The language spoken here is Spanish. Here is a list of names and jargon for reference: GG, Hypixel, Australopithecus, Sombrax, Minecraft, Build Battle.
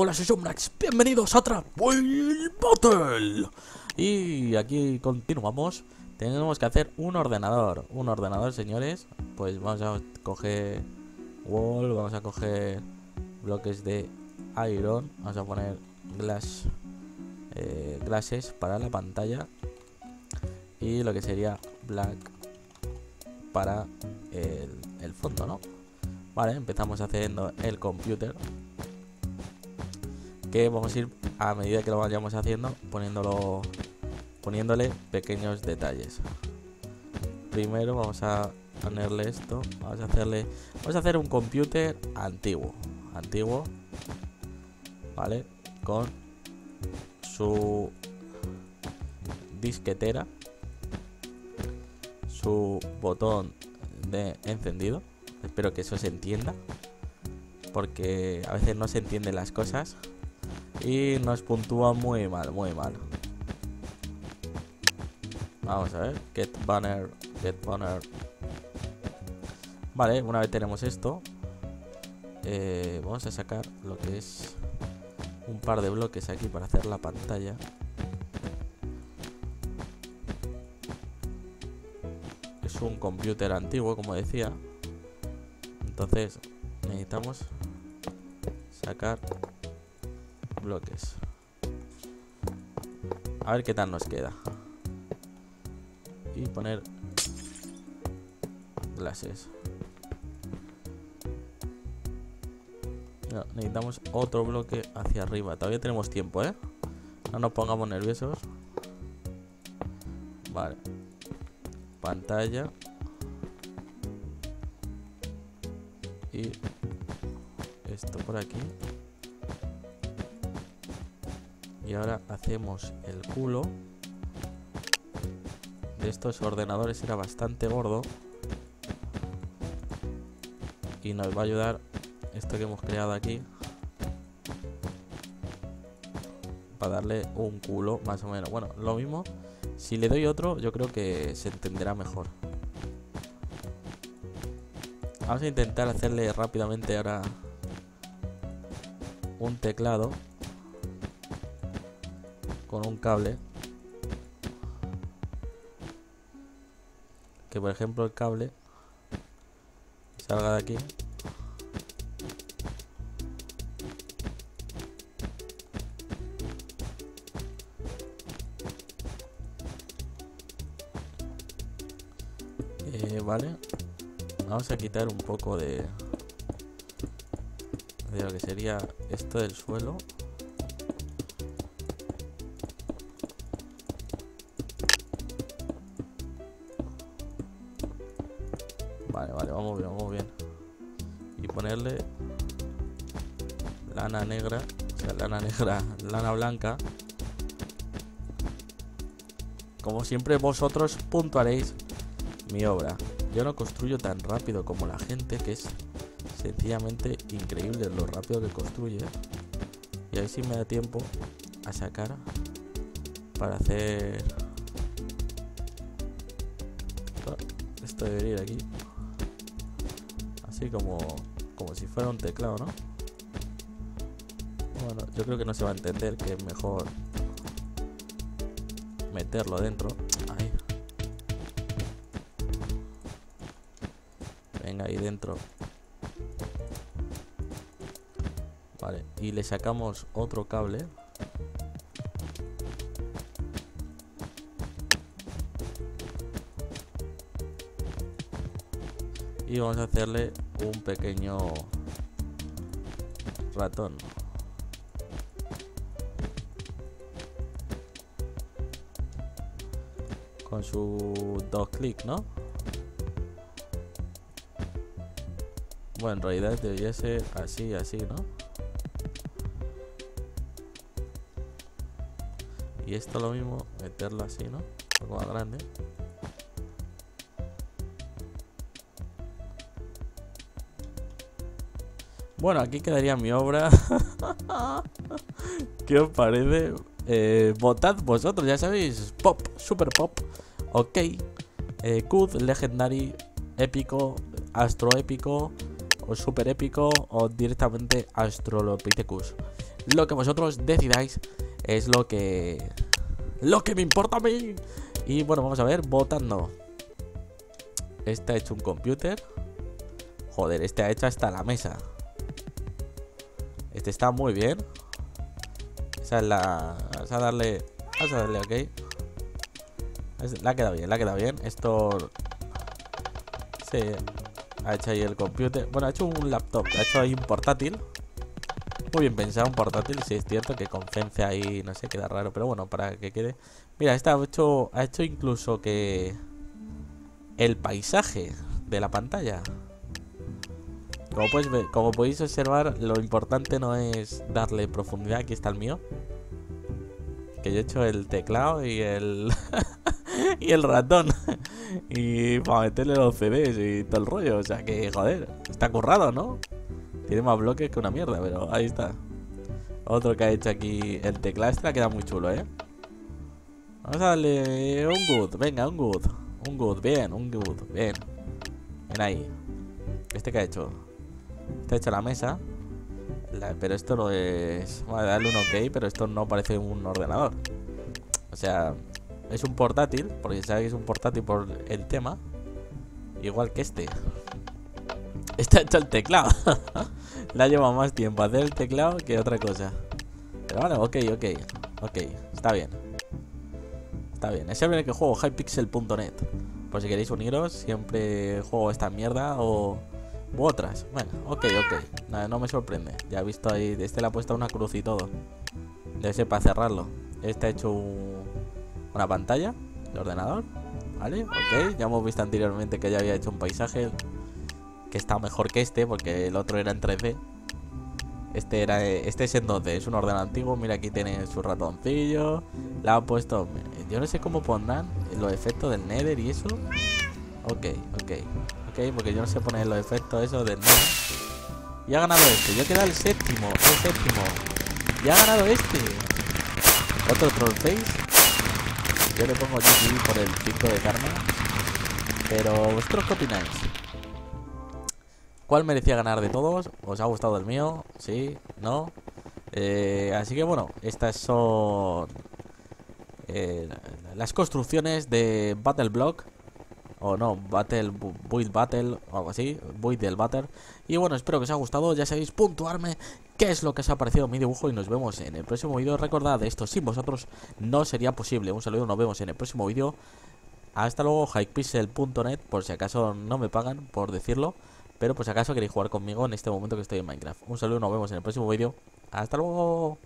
Hola, soy Sombrax, bienvenidos a otra Build Battle. Y aquí continuamos. Tenemos que hacer un ordenador, señores. Pues vamos a coger wall, vamos a coger bloques de iron, vamos a poner glasses para la pantalla y lo que sería black para el fondo, ¿no? Vale, empezamos haciendo el computer, que vamos a ir a medida que lo vayamos haciendo poniéndole pequeños detalles. Primero vamos a ponerle esto, vamos a hacer un computer antiguo, vale, con su disquetera, su botón de encendido. Espero que eso se entienda, porque a veces no se entienden las cosas y nos puntúa muy mal. Vamos a ver, get banner. Vale, una vez tenemos esto, vamos a sacar lo que es un par de bloques aquí para hacer la pantalla. Es un computer antiguo, como decía. Entonces necesitamos sacar bloques. A ver qué tal nos queda. Y poner glasses. No, necesitamos otro bloque hacia arriba. Todavía tenemos tiempo, ¿eh? No nos pongamos nerviosos. Vale. Pantalla. Y esto por aquí. Y ahora hacemos el culo. De estos ordenadores era bastante gordo. Y nos va a ayudar esto que hemos creado aquí. Para darle un culo, más o menos. Bueno, lo mismo. Si le doy otro, yo creo que se entenderá mejor. Vamos a intentar hacerle rápidamente ahora un teclado con un cable. Que por ejemplo el cable salga de aquí. Vale. Vamos a quitar un poco de lo que sería esto del suelo. Vale, vamos bien. Y ponerle lana negra, lana blanca. Como siempre, vosotros puntuaréis mi obra. Yo no construyo tan rápido como la gente, que es sencillamente increíble lo rápido que construye. Y ahí sí me da tiempo a sacar para hacer... Esto debería ir aquí. Así como si fuera un teclado, ¿no? Bueno, yo creo que no se va a entender, que es mejor meterlo dentro. Ahí. Ahí dentro. Vale, y le sacamos otro cable. Y vamos a hacerle un pequeño ratón. Con su 2 clics, ¿no? Bueno, en realidad debería ser así, ¿no? Y esto lo mismo, meterlo así, ¿no? Un poco más grande. Bueno, aquí quedaría mi obra. ¿Qué os parece? Votad vosotros, ya sabéis. Pop, super pop. Ok. Kud, legendary, épico, astroépico. O super épico o directamente Australopithecus. lo que vosotros decidáis es lo que me importa a mí. Y bueno, vamos a ver, votando. Este ha hecho un computer. Joder, este ha hecho hasta la mesa. Este está muy bien. Esa es la... Vamos a darle... Vamos a darle ok. La ha quedado bien, la ha quedado bien. Esto... Se ha hecho ahí el computer. Bueno, ha hecho un laptop, ha hecho ahí un portátil. Muy bien pensado, un portátil. Sí, es cierto que con fence ahí, no sé, queda raro, pero bueno, para que quede. Mira, esta ha hecho incluso que el paisaje de la pantalla. Como podéis observar, lo importante no es darle profundidad. Aquí está el mío, que yo he hecho el teclado y el y el ratón y para meterle los CDs y todo el rollo. O sea que, joder, está currado, ¿no? Tiene más bloques que una mierda, pero ahí está. Otro que ha hecho aquí el teclado. Este queda muy chulo, ¿eh? Vamos a darle un good. Venga, un good. Un good, bien, un good, bien. Ven ahí. ¿Este que ha hecho? Este ha hecho la mesa. Pero esto no es... Vamos a darle un ok, pero esto no parece un ordenador. O sea, es un portátil, porque sabéis que es un portátil por el tema. Igual que este. Este ha hecho el teclado. Le ha llevado más tiempo hacer el teclado que otra cosa. Pero bueno, ok, ok. Ok, está bien. Está bien. Es siempre que juego Hypixel.net. Por si queréis uniros, siempre juego esta mierda u otras. Bueno, ok, ok. No me sorprende. Ya he visto ahí. Este le ha puesto una cruz y todo. Debe ser para cerrarlo. Este ha hecho una pantalla de ordenador. Vale, ok. Ya hemos visto anteriormente que ya había hecho un paisaje. Que está mejor que este, porque el otro era en 3D. Este es en 2D, es un ordenador antiguo. Mira, aquí tiene su ratoncillo. La han puesto... Yo no sé cómo pondrán los efectos del Nether y eso. Ok, ok. Ok, porque yo no sé poner los efectos esos del Nether. Y ha ganado este. Yo he quedado el séptimo. El séptimo. Y ha ganado este. Otro Troll Face. Yo le pongo GG por el pico de karma. Pero vosotros, ¿qué opináis? ¿Cuál merecía ganar de todos? ¿Os ha gustado el mío? ¿Sí? ¿No? Así que bueno, estas son las construcciones de Battle Block. O no, Build Battle o algo así, Build Battle. Y bueno, espero que os haya gustado. Ya sabéis, puntuarme qué es lo que os ha parecido mi dibujo. Y nos vemos en el próximo vídeo. Recordad, esto sin vosotros no sería posible. Un saludo, nos vemos en el próximo vídeo. Hasta luego, hypixel.net. Por si acaso no me pagan por decirlo, pero por si acaso queréis jugar conmigo en este momento que estoy en Minecraft. Un saludo, nos vemos en el próximo vídeo. ¡Hasta luego!